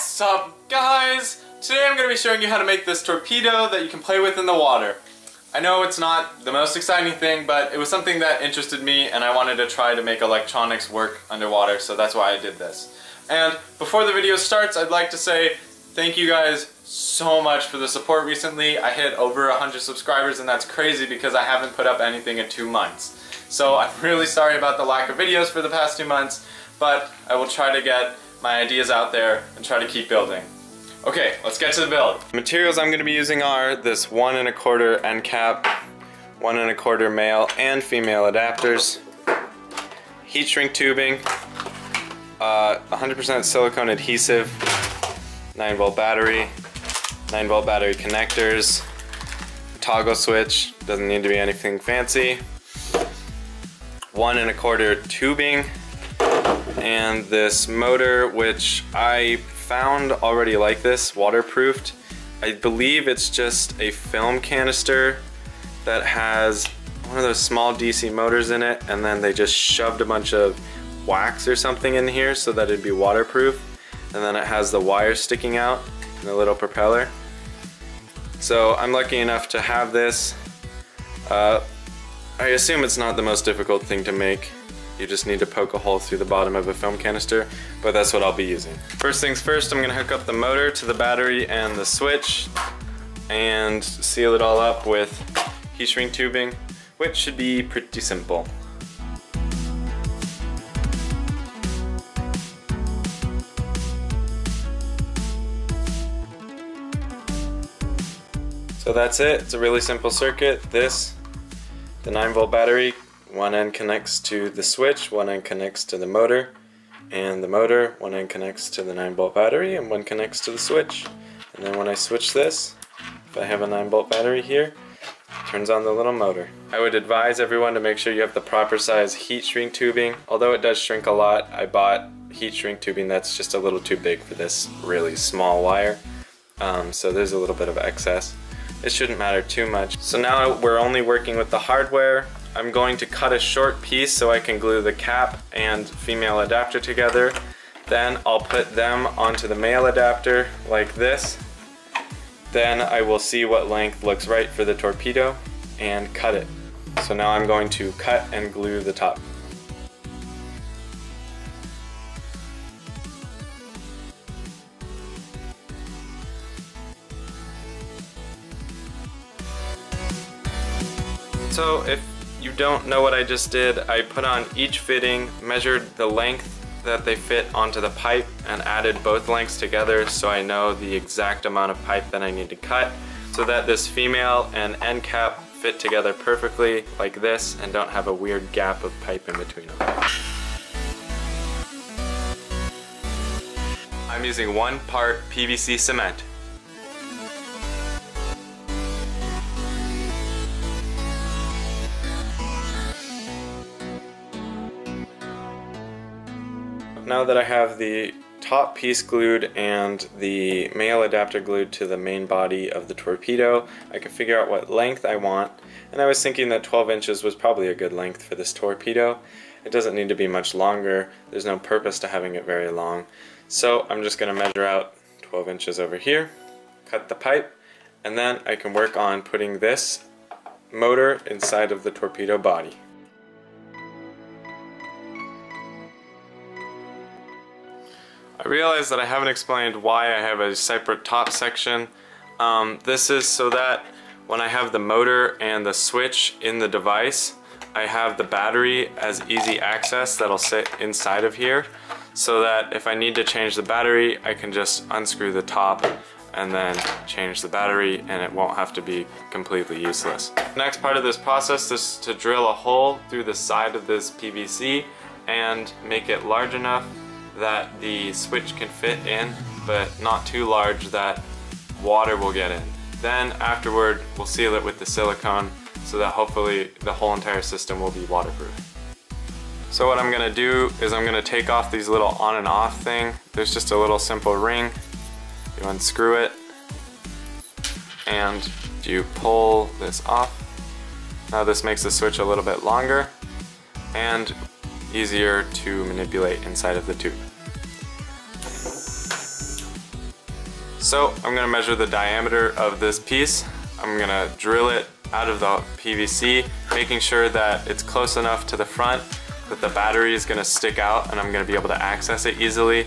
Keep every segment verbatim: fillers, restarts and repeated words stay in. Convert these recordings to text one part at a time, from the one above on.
What's up, guys? Today I'm going to be showing you how to make this torpedo that you can play with in the water. I know it's not the most exciting thing, but it was something that interested me and I wanted to try to make electronics work underwater, so that's why I did this. And before the video starts, I'd like to say thank you guys so much for the support recently. I hit over one hundred subscribers, and that's crazy because I haven't put up anything in two months. So I'm really sorry about the lack of videos for the past two months, but I will try to get my ideas out there and try to keep building. Okay, let's get to the build. The materials I'm going to be using are this one and a quarter end cap, one and a quarter male and female adapters, heat shrink tubing, one hundred percent uh, silicone adhesive, nine volt battery, nine volt battery connectors, toggle switch, doesn't need to be anything fancy, one and a quarter tubing, and this motor, which I found already like this, waterproofed. I believe it's just a film canister that has one of those small D C motors in it, and then they just shoved a bunch of wax or something in here so that it'd be waterproof. And then it has the wire sticking out and a little propeller. So I'm lucky enough to have this. Uh, I assume it's not the most difficult thing to make. You just need to poke a hole through the bottom of a film canister, but that's what I'll be using. First things first, I'm going to hook up the motor to the battery and the switch and seal it all up with heat shrink tubing, which should be pretty simple. So that's it. It's a really simple circuit. This, the nine volt battery, one end connects to the switch, one end connects to the motor, and the motor, one end connects to the nine volt battery, and one connects to the switch. And then when I switch this, if I have a nine volt battery here, it turns on the little motor. I would advise everyone to make sure you have the proper size heat shrink tubing. Although it does shrink a lot, I bought heat shrink tubing that's just a little too big for this really small wire, um, so there's a little bit of excess. It shouldn't matter too much. So now we're only working with the hardware. I'm going to cut a short piece so I can glue the cap and female adapter together. Then I'll put them onto the male adapter like this. Then I will see what length looks right for the torpedo and cut it. So now I'm going to cut and glue the top. So if you don't know what I just did, I put on each fitting, measured the length that they fit onto the pipe, and added both lengths together so I know the exact amount of pipe that I need to cut so that this female and end cap fit together perfectly like this and don't have a weird gap of pipe in between them. I'm using one part P V C cement. Now that I have the top piece glued and the male adapter glued to the main body of the torpedo, I can figure out what length I want, and I was thinking that twelve inches was probably a good length for this torpedo. It doesn't need to be much longer, there's no purpose to having it very long, so I'm just going to measure out twelve inches over here, cut the pipe, and then I can work on putting this motor inside of the torpedo body. I realize that I haven't explained why I have a separate top section. Um, this is so that when I have the motor and the switch in the device, I have the battery as easy access that'll sit inside of here, so that if I need to change the battery, I can just unscrew the top and then change the battery and it won't have to be completely useless. Next part of this process is to drill a hole through the side of this P V C and make it large enough that the switch can fit in, but not too large that water will get in. Then afterward, we'll seal it with the silicone so that hopefully the whole entire system will be waterproof. So what I'm gonna do is I'm gonna take off these little on and off thing. There's just a little simple ring. You unscrew it and you pull this off. Now this makes the switch a little bit longer and easier to manipulate inside of the tube. So I'm gonna measure the diameter of this piece. I'm gonna drill it out of the P V C, making sure that it's close enough to the front that the battery is gonna stick out and I'm gonna be able to access it easily.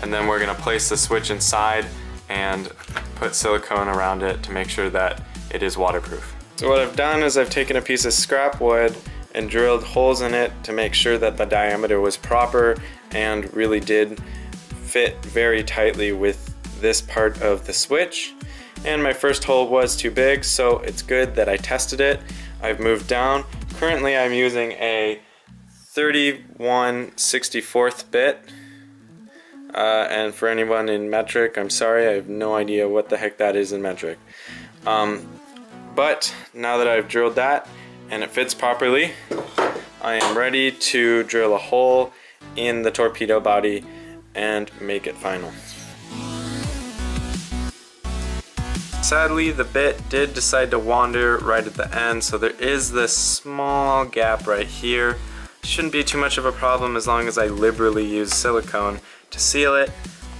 And then we're gonna place the switch inside and put silicone around it to make sure that it is waterproof. So what I've done is I've taken a piece of scrap wood and drilled holes in it to make sure that the diameter was proper and really did fit very tightly with this part of the switch. And my first hole was too big, so it's good that I tested it. I've moved down. Currently I'm using a thirty-one sixty-fourth bit. Uh, and for anyone in metric, I'm sorry, I have no idea what the heck that is in metric. Um, but now that I've drilled that and it fits properly, I am ready to drill a hole in the torpedo body and make it final. Sadly, the bit did decide to wander right at the end, so there is this small gap right here. Shouldn't be too much of a problem as long as I liberally use silicone to seal it,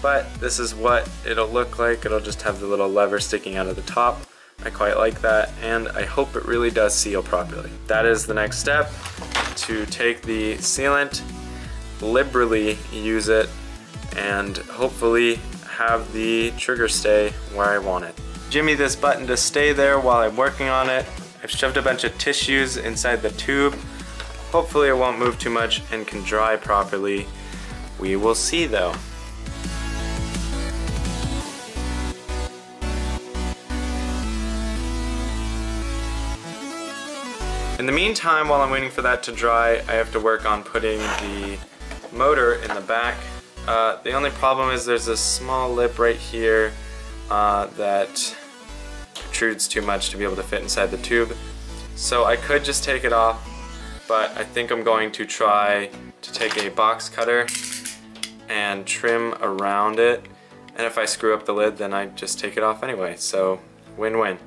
but this is what it'll look like. It'll just have the little lever sticking out of the top. I quite like that, and I hope it really does seal properly. That is the next step, to take the sealant, liberally use it, and hopefully have the trigger stay where I want it. Jimmy this button to stay there while I'm working on it. I've shoved a bunch of tissues inside the tube. Hopefully it won't move too much and can dry properly. We will see though. In the meantime, while I'm waiting for that to dry, I have to work on putting the motor in the back. Uh, the only problem is there's a small lip right here uh, that protrudes too much to be able to fit inside the tube. So I could just take it off, but I think I'm going to try to take a box cutter and trim around it. And if I screw up the lid, then I just take it off anyway. So win-win.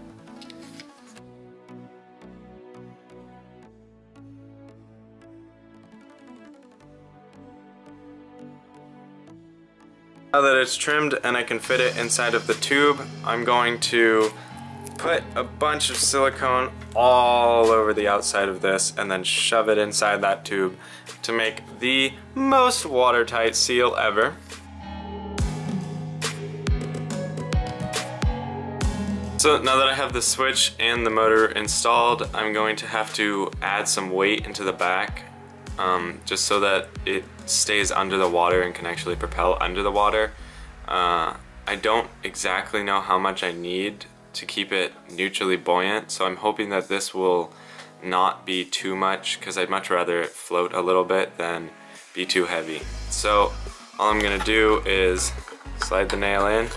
Now that it's trimmed and I can fit it inside of the tube, I'm going to put a bunch of silicone all over the outside of this and then shove it inside that tube to make the most watertight seal ever. So now that I have the switch and the motor installed, I'm going to have to add some weight into the back um, just so that it stays under the water and can actually propel under the water. Uh, I don't exactly know how much I need to keep it neutrally buoyant, so I'm hoping that this will not be too much, because I'd much rather it float a little bit than be too heavy. So all I'm gonna do is slide the nail in,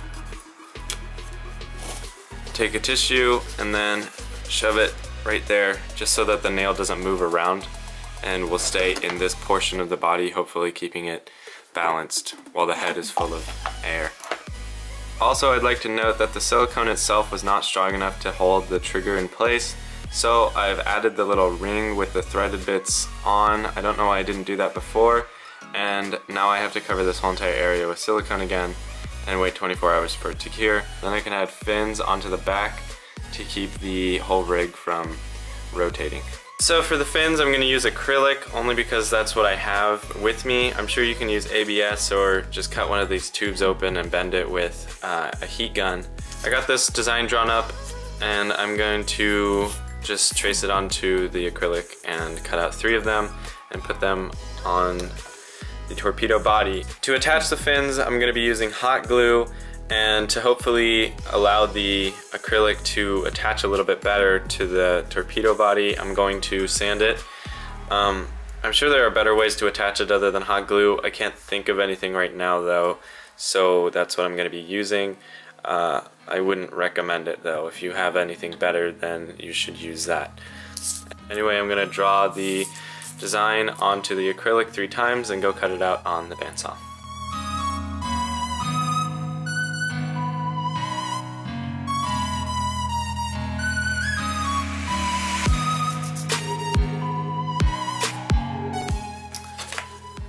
take a tissue, and then shove it right there just so that the nail doesn't move around and will stay in this portion of the body, hopefully keeping it balanced while the head is full of air. Also, I'd like to note that the silicone itself was not strong enough to hold the trigger in place, so I've added the little ring with the threaded bits on. I don't know why I didn't do that before, and now I have to cover this whole entire area with silicone again and wait twenty-four hours for it to cure. Then I can add fins onto the back to keep the whole rig from rotating. So for the fins, I'm going to use acrylic only because that's what I have with me. I'm sure you can use A B S or just cut one of these tubes open and bend it with uh, a heat gun. I got this design drawn up and I'm going to just trace it onto the acrylic and cut out three of them and put them on the torpedo body. To attach the fins, I'm going to be using hot glue, and to hopefully allow the acrylic to attach a little bit better to the torpedo body, I'm going to sand it. Um, I'm sure there are better ways to attach it other than hot glue. I can't think of anything right now though, so that's what I'm gonna be using. Uh, I wouldn't recommend it though. If you have anything better, then you should use that. Anyway, I'm gonna draw the design onto the acrylic three times and go cut it out on the bandsaw.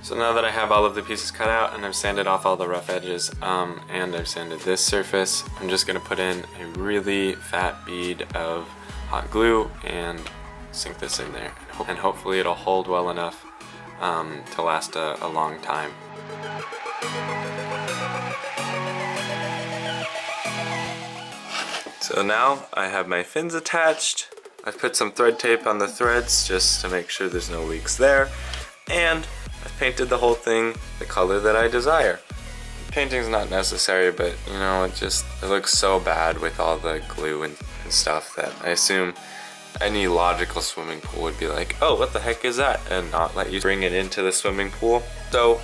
So So now that I have all of the pieces cut out and I've sanded off all the rough edges um, and I've sanded this surface, I'm just going to put in a really fat bead of hot glue and sink this in there. And hopefully it'll hold well enough um, to last a, a long time. So now I have my fins attached. I've put some thread tape on the threads just to make sure there's no leaks there. And I've painted the whole thing the color that I desire. Painting's not necessary, but you know, it just it looks so bad with all the glue and, and stuff that I assume any logical swimming pool would be like, oh, what the heck is that? And not let you bring it into the swimming pool. So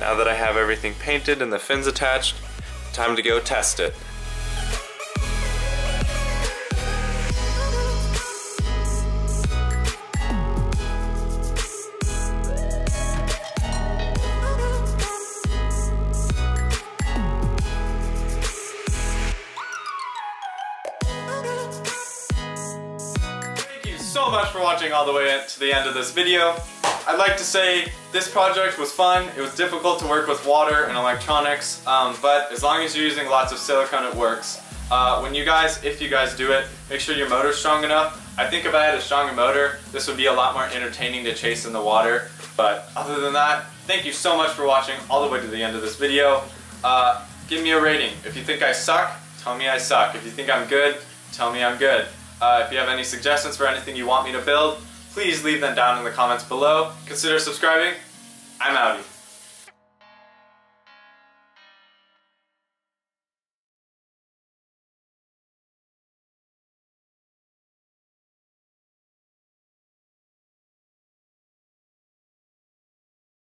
now that I have everything painted and the fins attached, time to go test it. So much for watching all the way to the end of this video. I'd like to say this project was fun. It was difficult to work with water and electronics, um, but as long as you're using lots of silicone, it works. Uh, when you guys, if you guys do it, make sure your motor's strong enough. I think if I had a stronger motor, this would be a lot more entertaining to chase in the water. But other than that, thank you so much for watching all the way to the end of this video. Uh, give me a rating. If you think I suck, tell me I suck. If you think I'm good, tell me I'm good. Uh, if you have any suggestions for anything you want me to build, please leave them down in the comments below. Consider subscribing. I'm outie.